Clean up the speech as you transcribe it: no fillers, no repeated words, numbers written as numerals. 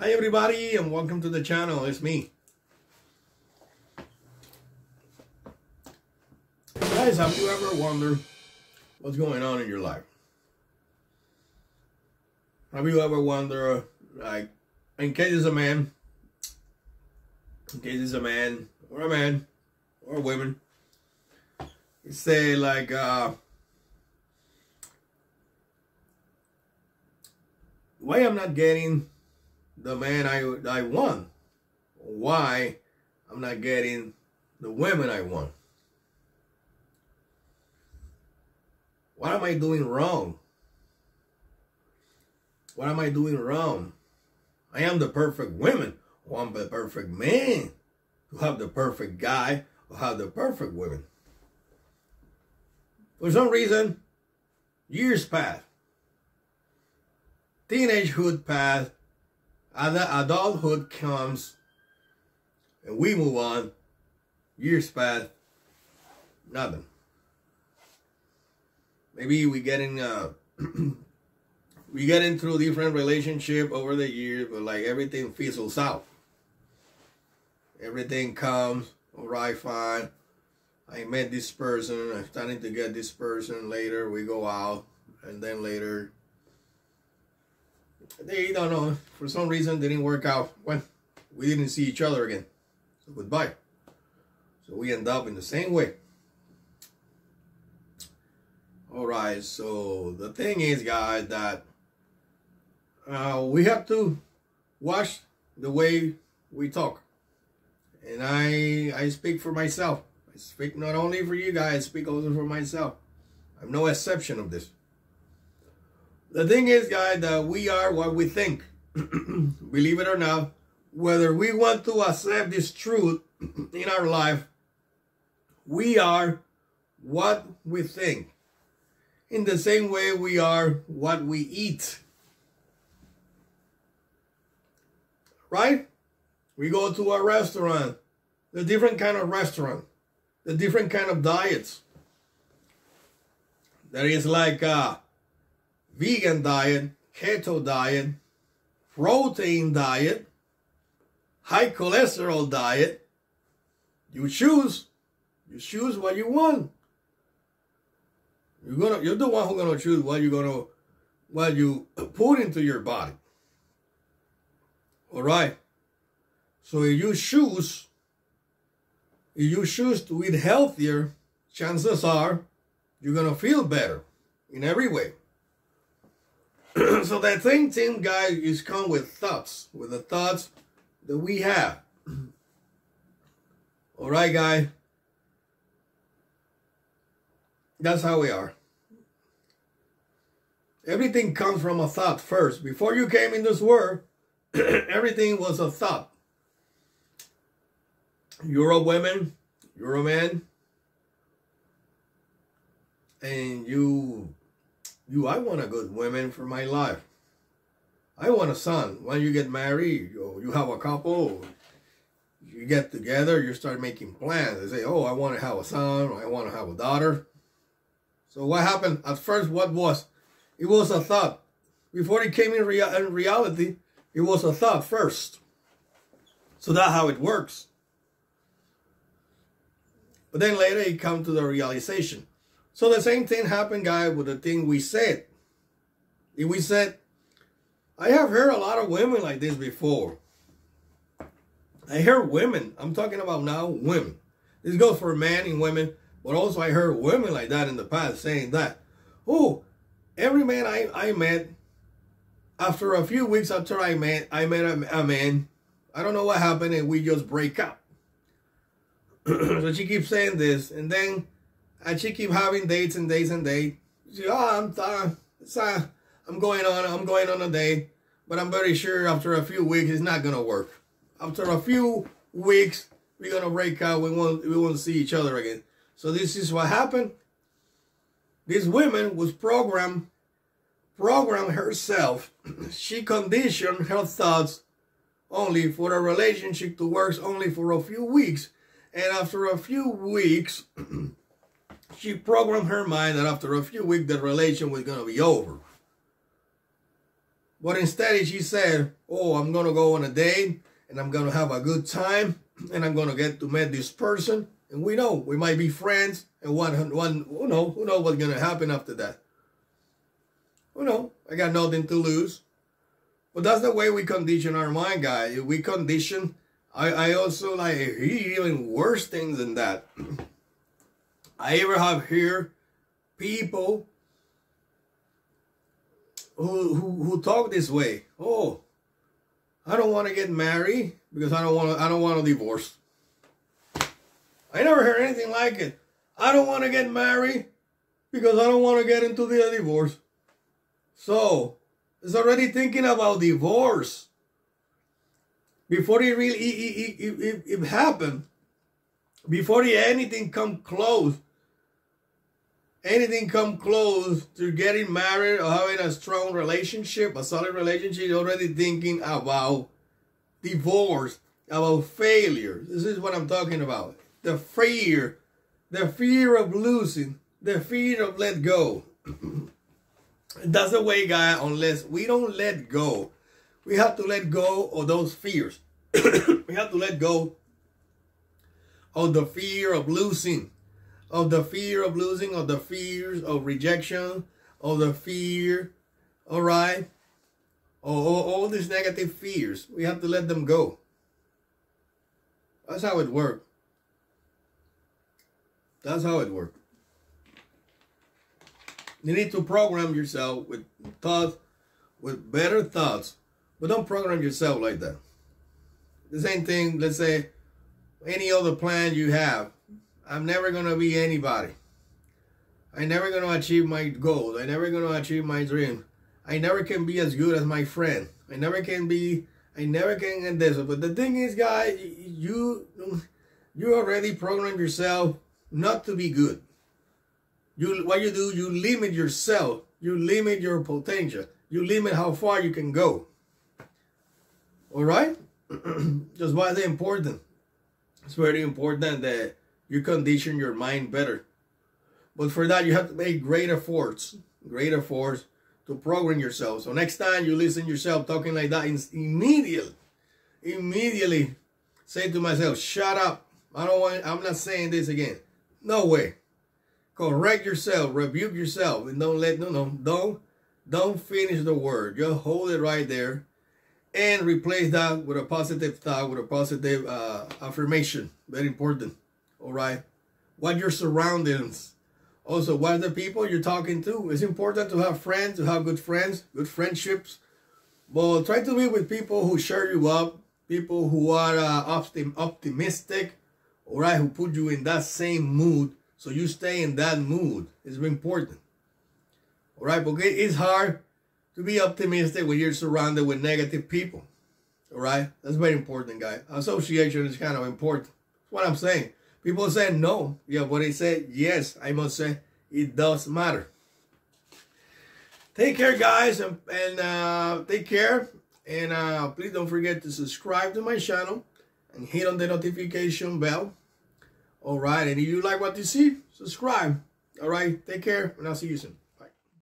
Hi everybody and welcome to the channel. It's me. Guys, have you ever wondered what's going on in your life? Have you ever wondered, like, in case it's a man or a man or a woman, you say like, why I'm not getting the man I want? Why I'm not getting the women I want? What am I doing wrong? What am I doing wrong? I am the perfect woman, or I'm the perfect man, to have the perfect guy, or have the perfect woman. For some reason, years passed, teenagehood passed, adulthood comes, and we move on. Years pass, nothing. Maybe we get through different relationship over the years, but like everything fizzles out. Everything comes, all right, fine. I met this person. I'm starting to get this person. Later, we go out, and then later, they don't know, for some reason didn't work out. When we didn't see each other again, so goodbye. So we end up in the same way. All right, so the thing is, guys, that we have to watch the way we talk. And I speak for myself. I speak not only for you guys, I speak also for myself. I'm no exception of this. The thing is, guys, that we are what we think. Believe it or not, whether we want to accept this truth in our life, we are what we think. In the same way we are what we eat. Right? We go to a restaurant, the different kind of restaurant, the different kind of diets. There is like vegan diet, keto diet, protein diet, high cholesterol diet. You choose what you want. You're the one who's gonna choose what you put into your body. All right. So if you choose to eat healthier, chances are you're gonna feel better in every way. So that thing, guys, is come with thoughts, with the thoughts that we have. All right, guys. That's how we are. Everything comes from a thought first. Before you came in this world, everything was a thought. You're a woman, you're a man, and I want a good woman for my life. I want a son. When you get married, you have a couple, you get together, you start making plans. They say, oh, I want to have a son, or I want to have a daughter. So what happened? At first, what was? It was a thought. Before it came in reality, it was a thought first. So that's how it works. But then later, it comes to the realization. So the same thing happened, guys, with the thing we said. If we said, I have heard a lot of women like this before. I heard women. I'm talking about now women. This goes for men and women, but also I heard women like that in the past saying that, oh, every man I met, after a few weeks after I met a man, I don't know what happened, and we just break up. So she keeps saying this, and then she keep having dates and dates and dates. She, oh, I'm going on a date, but I'm very sure after a few weeks it's not gonna work. After a few weeks we're gonna break up. We won't see each other again. So this is what happened. This woman was programmed herself. She conditioned her thoughts only for a relationship to work only for a few weeks, and after a few weeks. She programmed her mind that after a few weeks, the relation was going to be over. But instead she said, oh, I'm going to go on a date and I'm going to have a good time and I'm going to get to meet this person. And we know we might be friends, and who knows what's going to happen after that. Who knows? I got nothing to lose. But that's the way we condition our mind, guys. We condition. I also like even worse things than that. I ever have here people who talk this way. Oh, I don't want to get married because I don't want to divorce. I never heard anything like it. I don't want to get married because I don't want to get into the divorce. So it's already thinking about divorce before it really it happened, before anything come close. Anything come close to getting married or having a strong relationship, a solid relationship, already thinking about divorce, about failure. This is what I'm talking about. The fear of losing, the fear of let go. That's the way, guys, unless we don't let go. We have to let go of those fears. We have to let go of the fear of losing, of the fears of rejection, of the fear, all right? All these negative fears, we have to let them go. That's how it works. That's how it works. You need to program yourself with thoughts, with better thoughts, but don't program yourself like that. The same thing, let's say, any other plan you have. I'm never going to be anybody. I'm never going to achieve my goals. I'm never going to achieve my dream. I never can be as good as my friend. I never can get this. But the thing is, guys, you already programmed yourself not to be good. What you do, you limit yourself. You limit your potential. You limit how far you can go. All right? Just why it's important. It's very important that you condition your mind better. But for that, you have to make great efforts to program yourself. So next time you listen to yourself talking like that, immediately say to myself, shut up. I'm not saying this again. No way. Correct yourself, rebuke yourself, and don't finish the word. Just hold it right there and replace that with a positive thought, with a positive affirmation. Very important. All right. What your surroundings. Also, what are the people you're talking to? It's important to have friends, to have good friends, good friendships. But try to be with people who cheer you up, people who are optimistic, all right, who put you in that same mood. So you stay in that mood. It's important. All right, but it's hard to be optimistic when you're surrounded with negative people. All right, that's very important, guys. Association is kind of important. That's what I'm saying. People say no. Yeah, but they say yes. I must say it does matter. Take care, guys, and take care. And please don't forget to subscribe to my channel and hit on the notification bell. All right, and if you like what you see, subscribe. All right, take care, and I'll see you soon.